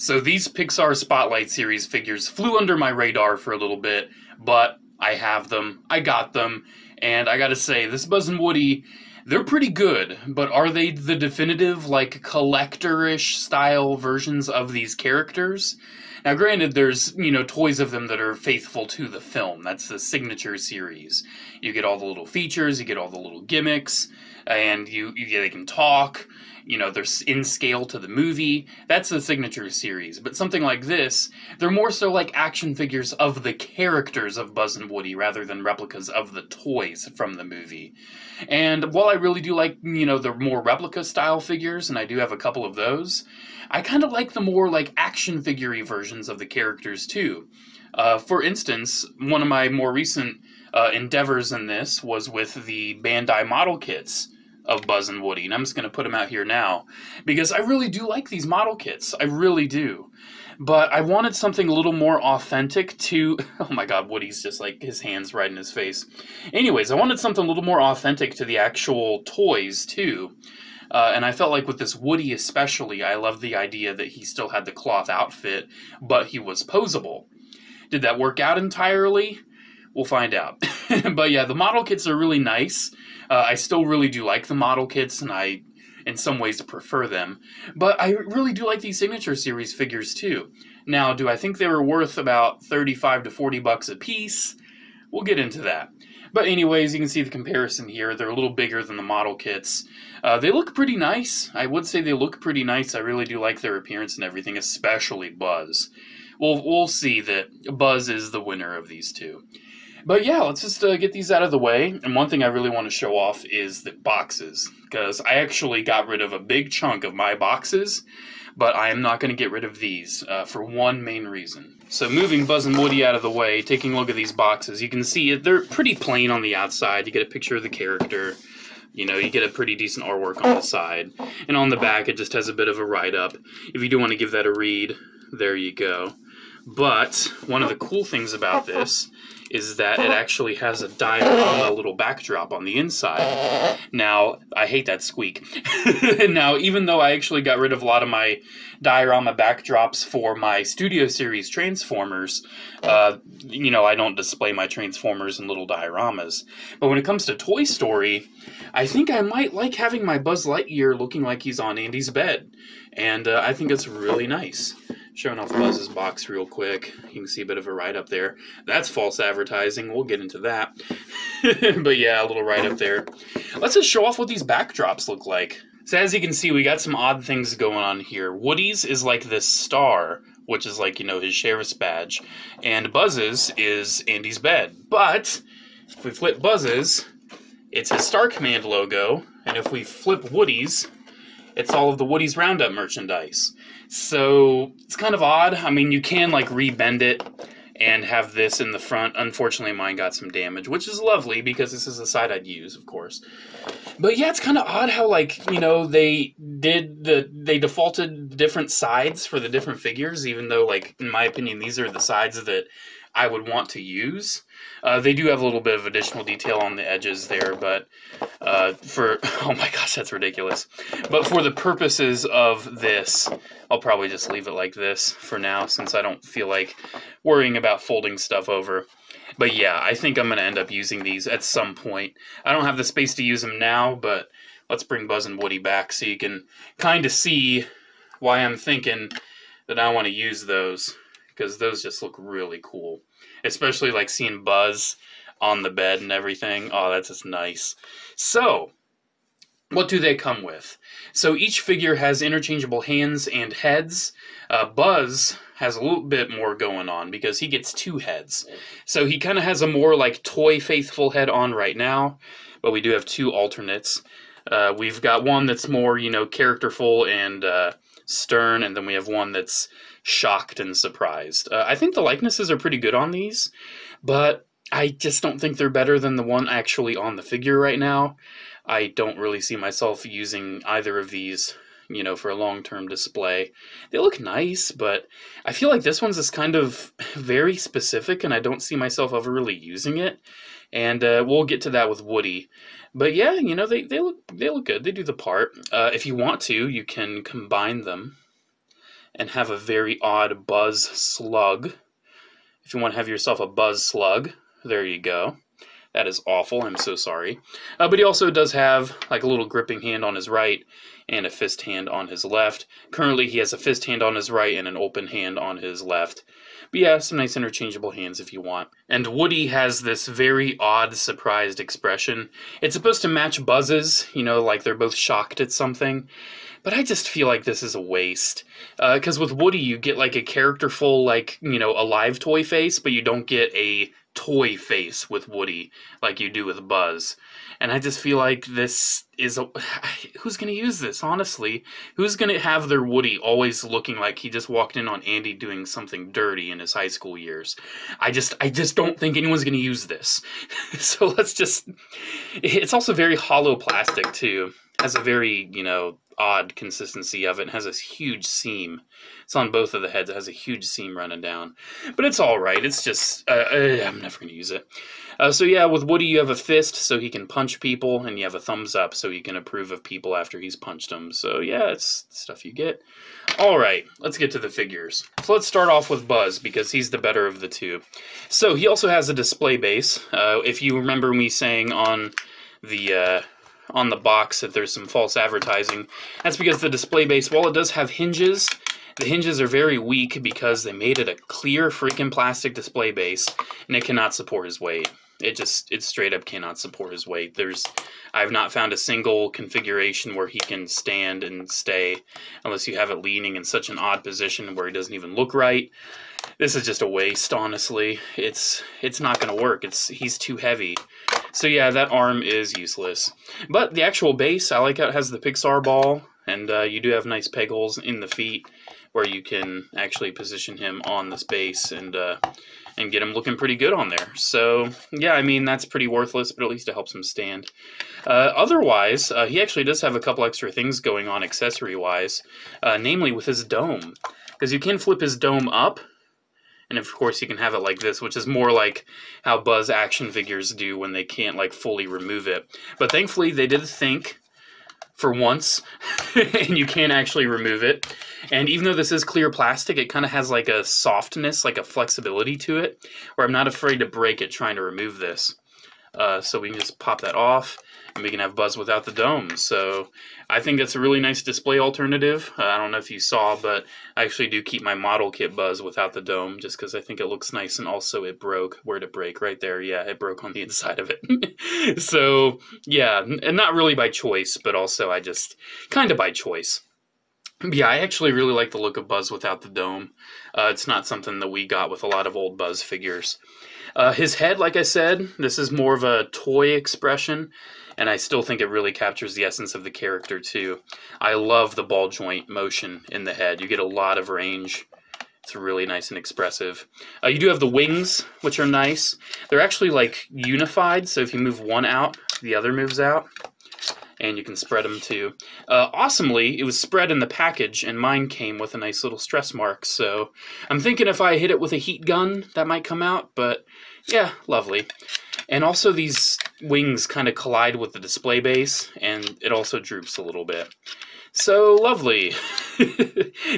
So these Pixar Spotlight Series figures flew under my radar for a little bit, but I have them, I got them, and I gotta say, this Buzz and Woody, they're pretty good, but are they the definitive, like, collector-ish style versions of these characters? Now granted, there's, you know, toys of them that are faithful to the film. That's the Signature Series. You get all the little features, you get all the little gimmicks, and they can talk. You know, they're in scale to the movie. That's the Signature Series. But something like this, they're more so like action figures of the characters of Buzz and Woody rather than replicas of the toys from the movie. And while I really do like, you know, the more replica style figures, and I do have a couple of those, I kind of like the more like action figure-y versions of the characters too. For instance, one of my more recent endeavors in this was with the Bandai model kits of Buzz and Woody, and I'm just going to put them out here now, because I really do like these model kits, I really do, but I wanted something a little more authentic to, oh my god, Woody's just like, his hands right in his face. Anyways, I wanted something a little more authentic to the actual toys too, and I felt like with this Woody especially, I love the idea that he still had the cloth outfit, but he was posable. Did that work out entirely? We'll find out. But yeah, the model kits are really nice. I still really do like the model kits, and I, in some ways, prefer them. But I really do like these Signature Series figures, too. Now, do I think they were worth about $35 to $40 a piece? We'll get into that. But anyways, you can see the comparison here. They're a little bigger than the model kits. They look pretty nice. I would say they look pretty nice. I really do like their appearance and everything, especially Buzz. We'll see that Buzz is the winner of these two. But yeah, let's just get these out of the way, and one thing I really want to show off is the boxes, because I actually got rid of a big chunk of my boxes, but I am not going to get rid of these for one main reason. So moving Buzz and Woody out of the way, taking a look at these boxes, you can see they're pretty plain on the outside. You get a picture of the character, you know, you get a pretty decent artwork on the side, and on the back it just has a bit of a write-up. If you do want to give that a read, there you go. But one of the cool things about this is that it actually has a diorama little backdrop on the inside. Now, I hate that squeak. Now, even though I actually got rid of a lot of my diorama backdrops for my Studio Series Transformers, you know, I don't display my Transformers in little dioramas. But when it comes to Toy Story, I think I might like having my Buzz Lightyear looking like he's on Andy's bed. And I think it's really nice. Showing off Buzz's box real quick. You can see a bit of a write-up there. That's false advertising. We'll get into that. But yeah, a little write-up there. Let's just show off what these backdrops look like. So as you can see, we got some odd things going on here. Woody's is like this star, which is like, you know, his sheriff's badge. And Buzz's is Andy's bed. But if we flip Buzz's, it's his Star Command logo. And if we flip Woody's, it's all of the Woody's Roundup merchandise. So it's kind of odd. I mean, you can like rebend it and have this in the front. Unfortunately, mine got some damage, which is lovely because this is the side I'd use, of course. But yeah, it's kind of odd how, like, you know, they defaulted different sides for the different figures, even though, like, in my opinion, these are the sides that I would want to use. They do have a little bit of additional detail on the edges there, but for, oh my gosh, that's ridiculous. But for the purposes of this, I'll probably just leave it like this for now, since I don't feel like worrying about folding stuff over. But yeah, I think I'm going to end up using these at some point. I don't have the space to use them now, but let's bring Buzz and Woody back so you can kind of see why I'm thinking that I want to use those, because those just look really cool. Especially like seeing Buzz on the bed and everything. Oh, that's just nice. So, what do they come with? So each figure has interchangeable hands and heads. Buzz has a little bit more going on because he gets two heads. So he kind of has a more like toy faithful head on right now, but we do have two alternates. We've got one that's more, you know, characterful and stern, and then we have one that's shocked and surprised. I think the likenesses are pretty good on these, but I just don't think they're better than the one actually on the figure right now. I don't really see myself using either of these, you know, for a long-term display. They look nice, but I feel like this one's is kind of very specific, and I don't see myself ever really using it. And we'll get to that with Woody. But yeah, you know, they look good. They do the part. If you want to, you can combine them and have a very odd Buzz slug. If you want to have yourself a Buzz slug, there you go. That is awful. I'm so sorry. But he also does have like a little gripping hand on his right and a fist hand on his left. Currently, he has a fist hand on his right and an open hand on his left. But yeah, some nice interchangeable hands if you want. And Woody has this very odd, surprised expression. It's supposed to match Buzz's, you know, like they're both shocked at something. But I just feel like this is a waste. Because with Woody, you get like a characterful, like, you know, a live toy face, but you don't get a toy face with Woody like you do with Buzz. And I just feel like this is a... Who's going to use this, honestly? Who's going to have their Woody always looking like he just walked in on Andy doing something dirty in his high school years? I just don't think anyone's going to use this. So let's just... It's also very hollow plastic, too. Has a very, you know, odd consistency of it. It has this huge seam. It's on both of the heads. It has a huge seam running down. But it's all right. It's just, I'm never going to use it. So yeah, with Woody, you have a fist so he can punch people, and you have a thumbs up so he can approve of people after he's punched them. So yeah, it's stuff you get. All right, let's get to the figures. So let's start off with Buzz because he's the better of the two. So he also has a display base. If you remember me saying on the box that there's some false advertising. That's because the display base, while it does have hinges, the hinges are very weak because they made it a clear freaking plastic display base, and it cannot support his weight. It straight up cannot support his weight. I've not found a single configuration where he can stand and stay unless you have it leaning in such an odd position where he doesn't even look right. This is just a waste, honestly. It's not going to work. He's too heavy. So yeah, that arm is useless. But the actual base, I like how it has the Pixar ball, and you do have nice peg holes in the feet where you can actually position him on this base and get him looking pretty good on there. So, yeah, I mean, that's pretty worthless, but at least it helps him stand. Otherwise, he actually does have a couple extra things going on accessory-wise, namely with his dome. Because you can flip his dome up, and of course you can have it like this, which is more like how Buzz action figures do when they can't, like, fully remove it. But thankfully, they did think... for once, and you can actually remove it. And even though this is clear plastic, it kind of has like a softness, like a flexibility to it, where I'm not afraid to break it trying to remove this. So we can just pop that off, and we can have Buzz without the dome. So I think that's a really nice display alternative. I don't know if you saw, but I actually do keep my model kit Buzz without the dome, just because I think it looks nice, and also it broke. Where'd it break? Right there, yeah, it broke on the inside of it. So, yeah, and not really by choice, but also I just, kind of by choice. Yeah, I actually really like the look of Buzz without the dome. It's not something that we got with a lot of old Buzz figures. His head, like I said, this is more of a toy expression, and I still think it really captures the essence of the character, too. I love the ball joint motion in the head. You get a lot of range. It's really nice and expressive. You do have the wings, which are nice. They're actually, like, unified, so if you move one out, the other moves out. And you can spread them too. Awesomely, it was spread in the package, and mine came with a nice little stress mark, so I'm thinking if I hit it with a heat gun, that might come out, but yeah, lovely. And also these wings kind of collide with the display base, and it also droops a little bit. So lovely.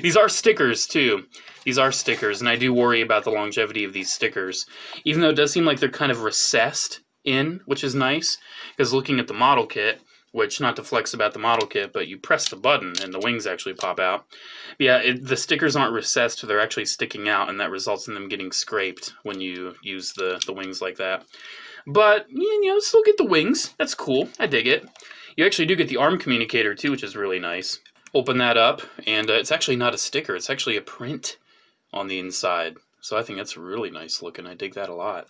These are stickers, too. These are stickers, and I do worry about the longevity of these stickers, even though it does seem like they're kind of recessed in, which is nice, because looking at the model kit, which, not to flex about the model kit, but you press the button and the wings actually pop out. Yeah, the stickers aren't recessed, they're actually sticking out, and that results in them getting scraped when you use the wings like that. But, you know, still get the wings. That's cool. I dig it. You actually do get the arm communicator, too, which is really nice. Open that up, and it's actually not a sticker. It's actually a print on the inside. So I think that's really nice looking. I dig that a lot.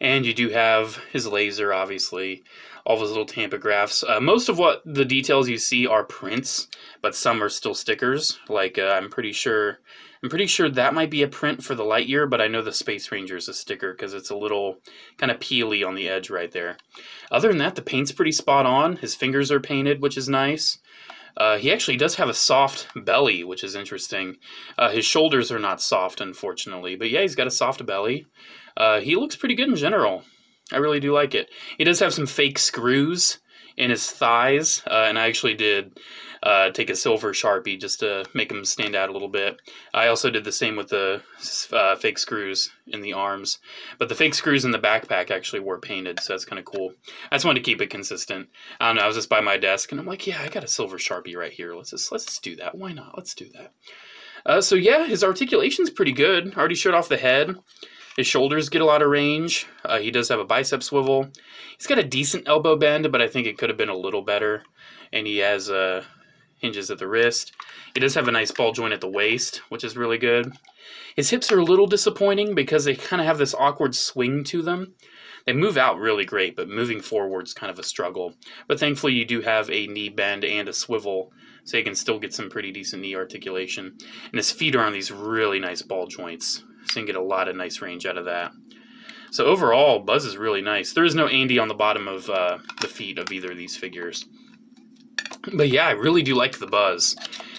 And you do have his laser, obviously, all of his little tampographs. Most of what the details you see are prints, but some are still stickers. Like, I'm pretty sure that might be a print for the Lightyear, but I know the Space Ranger is a sticker because it's a little kind of peely on the edge right there. Other than that, the paint's pretty spot on. His fingers are painted, which is nice. He actually does have a soft belly, which is interesting. His shoulders are not soft, unfortunately. But yeah, he's got a soft belly. He looks pretty good in general. I really do like it. He does have some fake screws in his thighs, and I actually did take a silver Sharpie just to make him stand out a little bit. I also did the same with the fake screws in the arms, but the fake screws in the backpack actually were painted, so that's kind of cool. I just wanted to keep it consistent. I don't know, I was just by my desk, and I'm like, yeah, I got a silver Sharpie right here. Let's just do that. Why not? Let's do that. So yeah, his articulation's pretty good. I already showed off the head. His shoulders get a lot of range. He does have a bicep swivel. He's got a decent elbow bend, but I think it could have been a little better. And he has hinges at the wrist. He does have a nice ball joint at the waist, which is really good. His hips are a little disappointing because they kind of have this awkward swing to them. They move out really great, but moving forward is kind of a struggle. But thankfully, you do have a knee bend and a swivel, so you can still get some pretty decent knee articulation. And his feet are on these really nice ball joints, so you can get a lot of nice range out of that. So overall, Buzz is really nice. There is no Andy on the bottom of the feet of either of these figures. But yeah, I really do like the Buzz.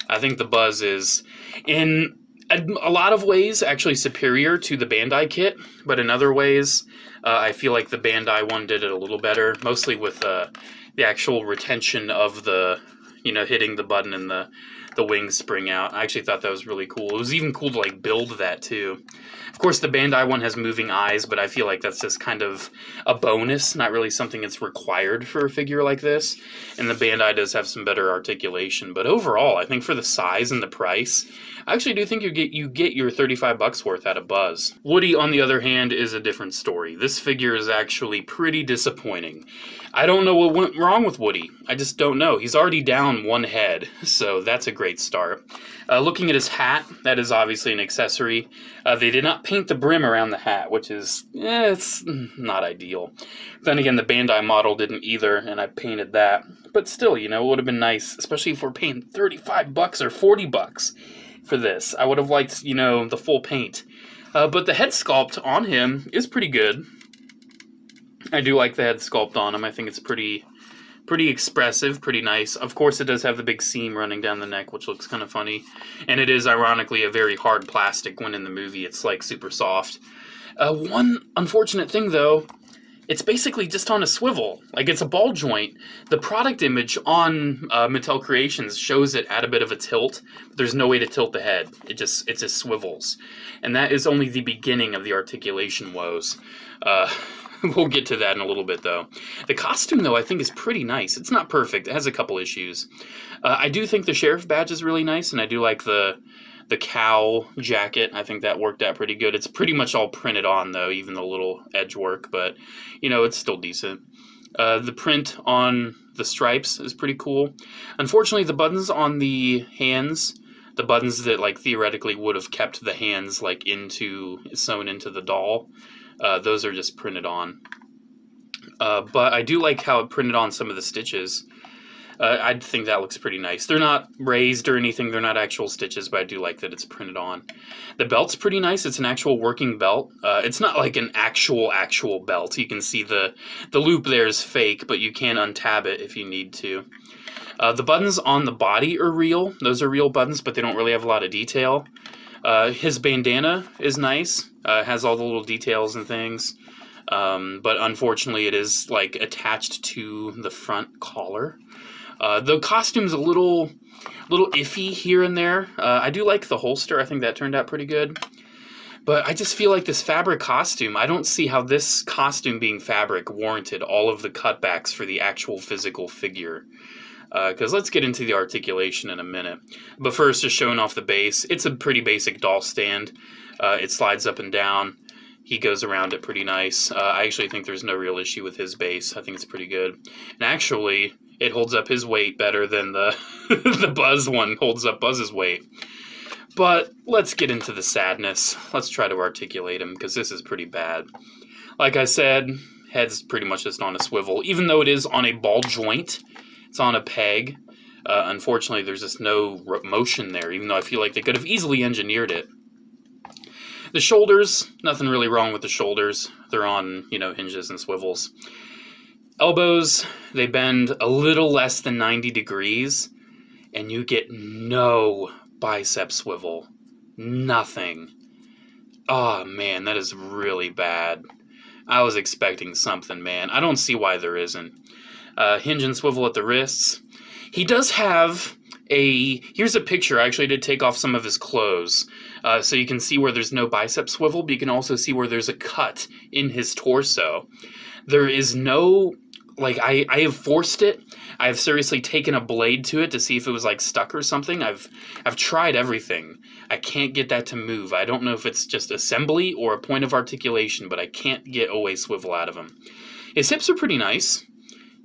I think the Buzz is, in a lot of ways, actually superior to the Bandai kit. But in other ways, I feel like the Bandai one did it a little better. Mostly with the actual retention of the, you know, hitting the button and the wings spring out. I actually thought that was really cool. It was even cool to, like, build that, too. Of course, the Bandai one has moving eyes, but I feel like that's just kind of a bonus, not really something that's required for a figure like this. And the Bandai does have some better articulation. But overall, I think for the size and the price, I actually do think you get your $35 worth out of Buzz. Woody, on the other hand, is a different story. This figure is actually pretty disappointing. I don't know what went wrong with Woody. I just don't know. He's already down one head, so that's a great start. Looking at his hat, that is obviously an accessory. They did not paint the brim around the hat, which is, it's not ideal. Then again, the Bandai model didn't either, and I painted that. But still, you know, it would have been nice, especially if we're paying $35 or $40 for this. I would have liked, you know, the full paint. But the head sculpt on him is pretty good. I do like the head sculpt on him. I think it's pretty expressive, pretty nice. Of course, it does have the big seam running down the neck, which looks kind of funny. And it is, ironically, a very hard plastic when in the movie. It's, like, super soft. One unfortunate thing, though, it's basically just on a swivel. Like, it's a ball joint. The product image on Mattel Creations shows it at a bit of a tilt, but there's no way to tilt the head. It just swivels. And that is only the beginning of the articulation woes. We'll get to that in a little bit, though. The costume, though, I think is pretty nice. It's not perfect. It has a couple issues. I do think the sheriff badge is really nice, and I do like the cowl jacket. I think that worked out pretty good. It's pretty much all printed on, though, even the little edge work. But, you know, it's still decent. The print on the stripes is pretty cool. Unfortunately, the buttons on the hands, the buttons that, like, theoretically would have kept the hands, like, sewn into the doll, those are just printed on. But I do like how it printed on some of the stitches. I think that looks pretty nice. They're not raised or anything. They're not actual stitches, but I do like that it's printed on. The belt's pretty nice. It's an actual working belt. It's not like an actual belt. You can see the loop there is fake, but you can untab it if you need to. The buttons on the body are real. Those are real buttons, but they don't really have a lot of detail. His bandana is nice. Has all the little details and things. But unfortunately, it is, like, attached to the front collar. The costume's a little iffy here and there. I do like the holster. I think that turned out pretty good. But I just feel like this fabric costume, I don't see how this costume being fabric warranted all of the cutbacks for the actual physical figure. Because let's get into the articulation in a minute. But first, just showing off the base. It's a pretty basic doll stand. It slides up and down. He goes around it pretty nice. I actually think there's no real issue with his base. I think it's pretty good. And actually, it holds up his weight better than the, the Buzz one holds up Buzz's weight. But let's get into the sadness. Let's try to articulate him, because this is pretty bad. Like I said, head's pretty much just on a swivel. Even though it is on a ball joint, it's on a peg. Unfortunately, there's just no motion there, even though I feel like they could have easily engineered it. The shoulders, nothing really wrong with the shoulders. They're on, you know, hinges and swivels. Elbows, they bend a little less than 90 degrees. and you get no bicep swivel. Nothing. Oh, man, that is really bad. I was expecting something, man. I don't see why there isn't. Hinge and swivel at the wrists. He does have a... Here's a picture. I actually did take off some of his clothes. So you can see where there's no bicep swivel, but you can also see where there's a cut in his torso. There is no... Like, I have forced it. I have seriously taken a blade to it to see if it was, like, stuck or something. I've tried everything. I can't get that to move. I don't know if it's just assembly or a point of articulation, but I can't get away swivel out of him. His hips are pretty nice.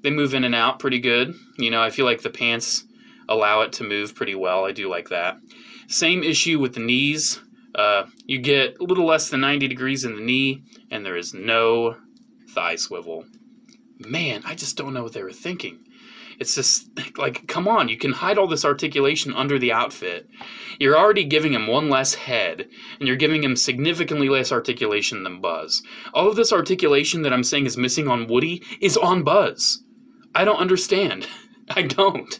They move in and out pretty good. You know, I feel like the pants allow it to move pretty well. I do like that. Same issue with the knees. You get a little less than 90 degrees in the knee, and there is no thigh swivel. Man, I just don't know what they were thinking. It's just, like, come on, you can hide all this articulation under the outfit. You're already giving him one less head, and you're giving him significantly less articulation than Buzz. All of this articulation that I'm saying is missing on Woody is on Buzz. I don't understand. I don't.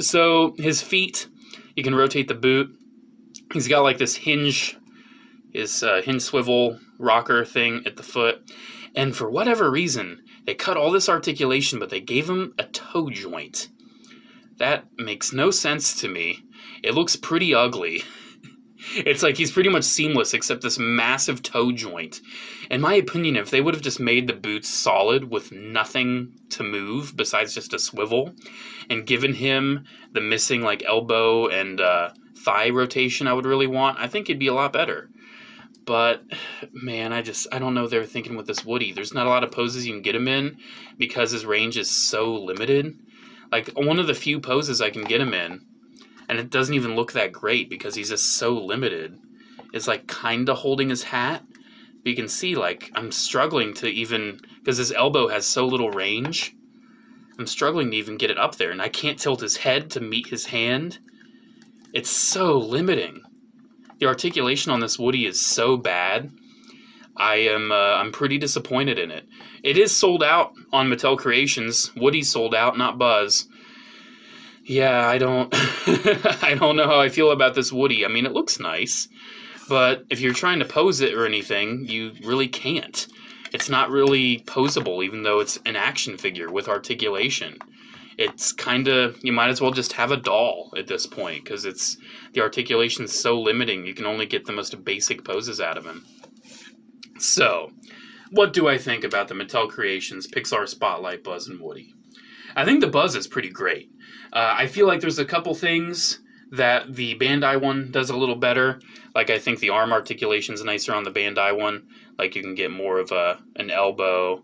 So, his feet, you can rotate the boot. He's got, like, this hinge, his hinge swivel rocker thing at the foot. And for whatever reason, they cut all this articulation, but they gave him a toe joint. That makes no sense to me. It looks pretty ugly. It's like he's pretty much seamless except this massive toe joint. In my opinion, if they would have just made the boots solid with nothing to move besides just a swivel and given him the missing like elbow and thigh rotation I would really want, I think it'd be a lot better. But, man, I don't know what they were thinking with this Woody. There's not a lot of poses you can get him in because his range is so limited. Like, one of the few poses I can get him in, and it doesn't even look that great because he's just so limited, is, like, kind of holding his hat. But you can see, like, I'm struggling to even, because his elbow has so little range, I'm struggling to even get it up there. And I can't tilt his head to meet his hand. It's so limiting. The articulation on this Woody is so bad. I'm pretty disappointed in it. It is sold out on Mattel Creations. Woody's sold out, not Buzz. Yeah, I don't know how I feel about this Woody. I mean, it looks nice, but if you're trying to pose it or anything, you really can't. It's not really poseable, even though it's an action figure with articulation. It's kind of, you might as well just have a doll at this point, because it's, the articulation's so limiting, you can only get the most basic poses out of him. So, what do I think about the Mattel Creations, Pixar Spotlight, Buzz, and Woody? I think the Buzz is pretty great. I feel like there's a couple things that the Bandai one does a little better. Like, I think the arm articulation's nicer on the Bandai one. Like, you can get more of an elbow.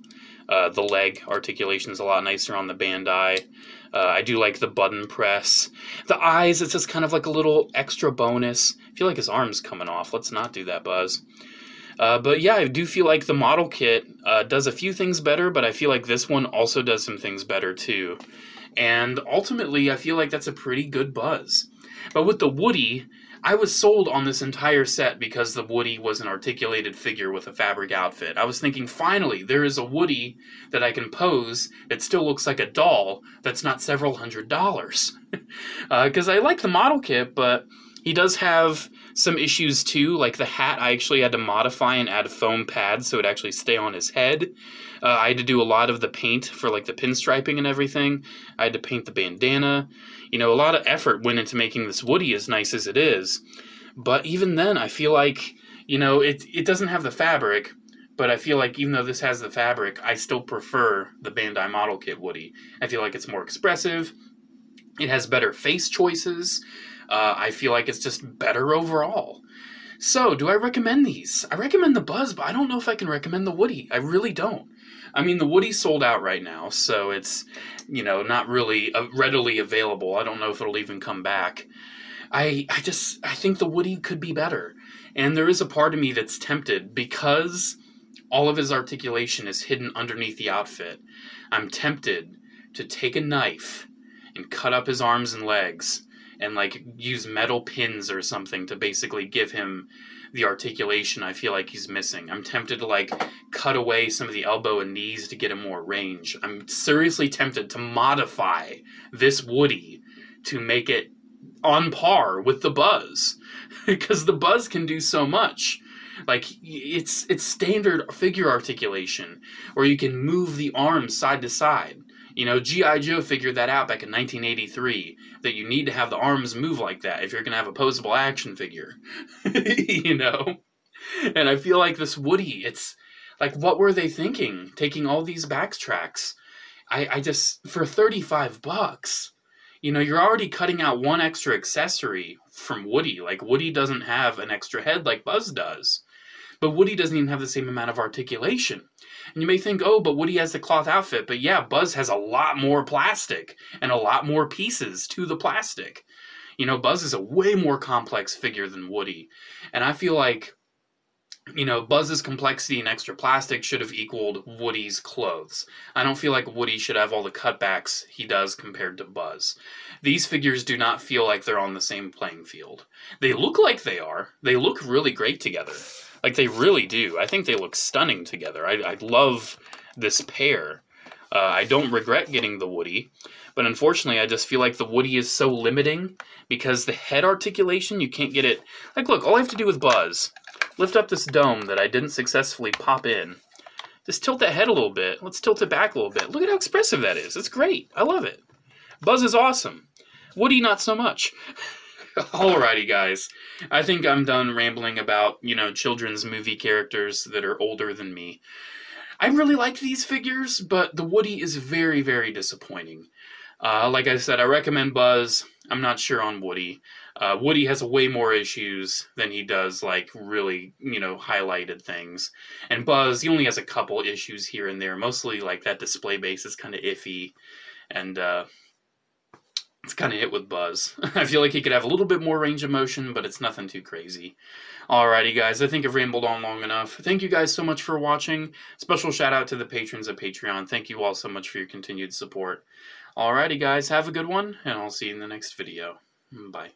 The leg articulation is a lot nicer on the Bandai. I do like the button press. The eyes, it's just kind of like a little extra bonus. I feel like his arm's coming off. Let's not do that, Buzz. But yeah, I do feel like the model kit does a few things better, but I feel like this one also does some things better too. And ultimately, I feel like that's a pretty good Buzz. But with the Woody, I was sold on this entire set because the Woody was an articulated figure with a fabric outfit. I was thinking, finally, there is a Woody that I can pose that still looks like a doll that's not several $100s. Because I like the model kit, but he does have some issues too, like the hat I actually had to modify and add foam pads so it actually stay on his head. I had to do a lot of the paint for like the pinstriping and everything. I had to paint the bandana. You know, a lot of effort went into making this Woody as nice as it is. But even then, I feel like, you know, it doesn't have the fabric, but I feel like even though this has the fabric, I still prefer the Bandai model kit Woody. I feel like it's more expressive. It has better face choices. I feel like it's just better overall. So, do I recommend these? I recommend the Buzz, but I don't know if I can recommend the Woody. I really don't. I mean, the Woody's sold out right now, so it's, you know, not really readily available. I don't know if it'll even come back. I think the Woody could be better. And there is a part of me that's tempted because all of his articulation is hidden underneath the outfit. I'm tempted to take a knife and cut up his arms and legs and, like, use metal pins or something to basically give him the articulation I feel like he's missing. I'm tempted to, like, cut away some of the elbow and knees to get him more range. I'm seriously tempted to modify this Woody to make it on par with the Buzz, because the Buzz can do so much. Like, it's standard figure articulation, where you can move the arms side to side. You know, G.I. Joe figured that out back in 1983, that you need to have the arms move like that if you're going to have a posable action figure, you know? And I feel like this Woody, it's like, what were they thinking, taking all these backtracks? I just, for 35 bucks, you know, you're already cutting out one extra accessory from Woody. Like, Woody doesn't have an extra head like Buzz does. But Woody doesn't even have the same amount of articulation. And you may think, oh, but Woody has the cloth outfit. But yeah, Buzz has a lot more plastic and a lot more pieces to the plastic. You know, Buzz is a way more complex figure than Woody. And I feel like, you know, Buzz's complexity and extra plastic should have equaled Woody's clothes. I don't feel like Woody should have all the cutbacks he does compared to Buzz. These figures do not feel like they're on the same playing field. They look like they are. They look really great together. Like, they really do. I think they look stunning together. I love this pair. I don't regret getting the Woody, but unfortunately I just feel like the Woody is so limiting because the head articulation, you can't get it. Like, look, all I have to do with Buzz, lift up this dome that I didn't successfully pop in. Just tilt that head a little bit. Let's tilt it back a little bit. Look at how expressive that is. It's great. I love it. Buzz is awesome. Woody, not so much. Alrighty, guys. I think I'm done rambling about, you know, children's movie characters that are older than me. I really like these figures, but the Woody is very, very disappointing. Like I said, I recommend Buzz. I'm not sure on Woody. Woody has way more issues than he does, like, really, you know, highlighted things. And Buzz, he only has a couple issues here and there. Mostly, like, that display base is kind of iffy. And, it's kind of it with Buzz. I feel like he could have a little bit more range of motion, but it's nothing too crazy. Alrighty, guys. I think I've rambled on long enough. Thank you guys so much for watching. Special shout out to the patrons at Patreon. Thank you all so much for your continued support. Alrighty, guys. Have a good one, and I'll see you in the next video. Bye.